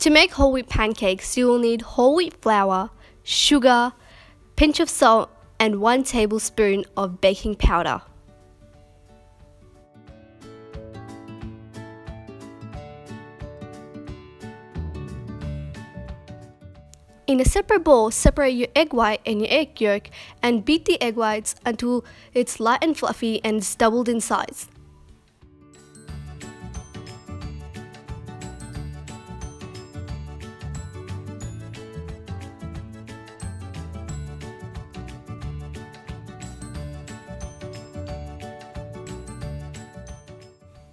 To make whole wheat pancakes, you will need whole wheat flour, sugar, pinch of salt, and 1 tablespoon of baking powder. In a separate bowl, separate your egg white and your egg yolk and beat the egg whites until it's light and fluffy and it's doubled in size.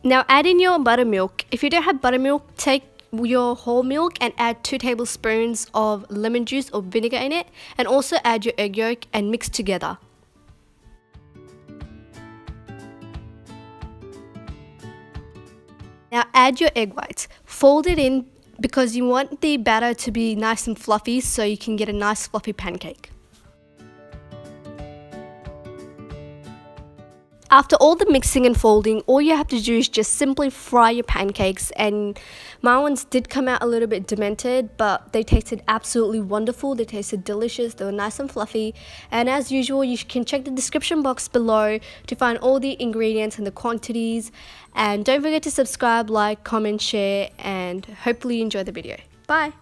Now add in your buttermilk. If you don't have buttermilk, take your whole milk and add 2 tablespoons of lemon juice or vinegar in it, and also add your egg yolk and mix together. Now add your egg whites. Fold it in because you want the batter to be nice and fluffy so you can get a nice fluffy pancake. After all the mixing and folding, all you have to do is just simply fry your pancakes, and my ones did come out a little bit demented, but they tasted absolutely wonderful. They tasted delicious, they were nice and fluffy, and as usual you can check the description box below to find all the ingredients and the quantities, and don't forget to subscribe, like, comment, share, and hopefully you enjoy the video. Bye!